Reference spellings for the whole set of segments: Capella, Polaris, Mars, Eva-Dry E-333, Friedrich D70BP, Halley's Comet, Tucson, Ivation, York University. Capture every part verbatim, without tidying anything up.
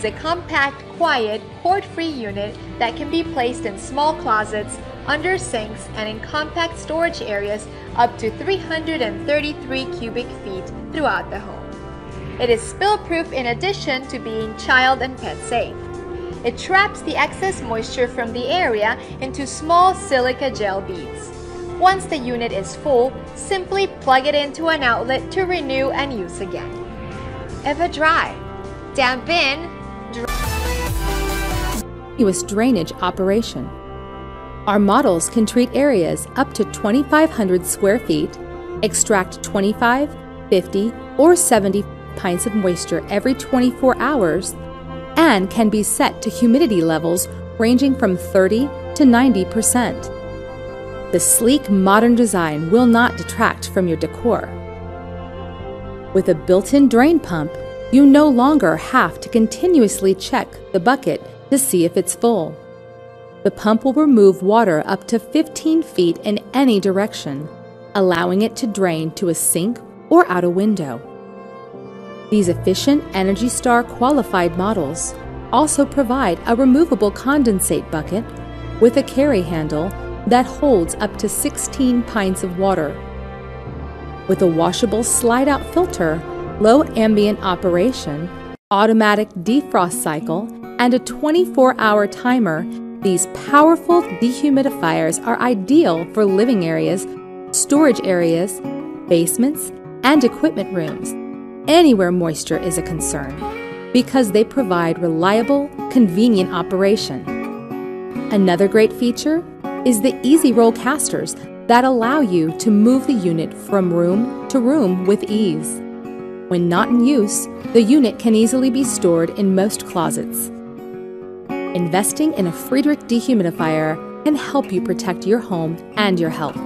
is a compact, quiet, cord-free unit that can be placed in small closets, under sinks, and in compact storage areas up to three hundred thirty-three cubic feet throughout the home. It is spill-proof in addition to being child and pet safe. It traps the excess moisture from the area into small silica gel beads. Once the unit is full, simply plug it into an outlet to renew and use again. Eva-Dry. Damp in, dry. Continuous drainage operation. Our models can treat areas up to twenty-five hundred square feet, extract twenty-five, fifty, or seventy pints of moisture every twenty-four hours, and can be set to humidity levels ranging from thirty to ninety percent. The sleek, modern design will not detract from your decor. With a built-in drain pump, you no longer have to continuously check the bucket to see if it's full. The pump will remove water up to fifteen feet in any direction, allowing it to drain to a sink or out a window. These efficient Energy Star qualified models also provide a removable condensate bucket with a carry handle that holds up to sixteen pints of water. With a washable slide-out filter, low ambient operation, automatic defrost cycle, and a twenty-four hour timer, these powerful dehumidifiers are ideal for living areas, storage areas, basements, and equipment rooms, anywhere moisture is a concern, because they provide reliable, convenient operation. Another great feature is the easy roll casters that allow you to move the unit from room to room with ease. When not in use, the unit can easily be stored in most closets. Investing in a Friedrich dehumidifier can help you protect your home and your health.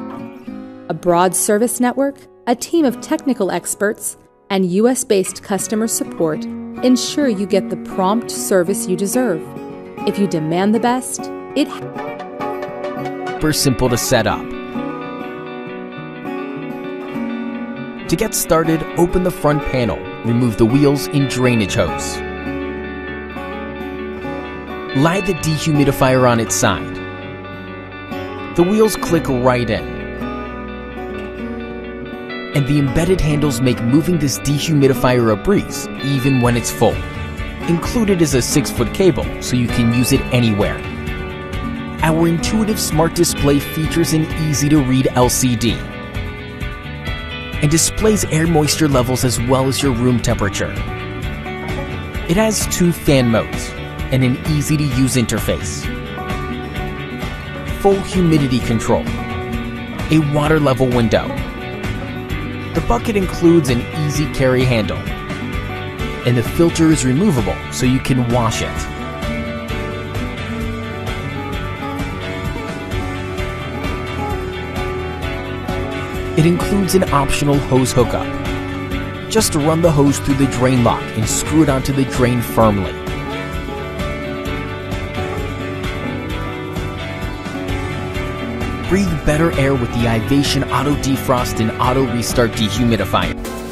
A broad service network, a team of technical experts, and U S based customer support ensure you get the prompt service you deserve. If you demand the best, it super simple to set up. To get started, open the front panel, remove the wheels and drainage hose. Lie the dehumidifier on its side. The wheels click right in, and the embedded handles make moving this dehumidifier a breeze, even when it's full. Included is a six foot cable, so you can use it anywhere. Our intuitive smart display features an easy-to-read L C D and displays air moisture levels as well as your room temperature. It has two fan modes and an easy-to-use interface, full humidity control, a water level window. The bucket includes an easy carry handle, and the filter is removable so you can wash it. It includes an optional hose hookup. Just run the hose through the drain lock and screw it onto the drain firmly. Breathe better air with the Ivation Auto Defrost and Auto Restart Dehumidifier.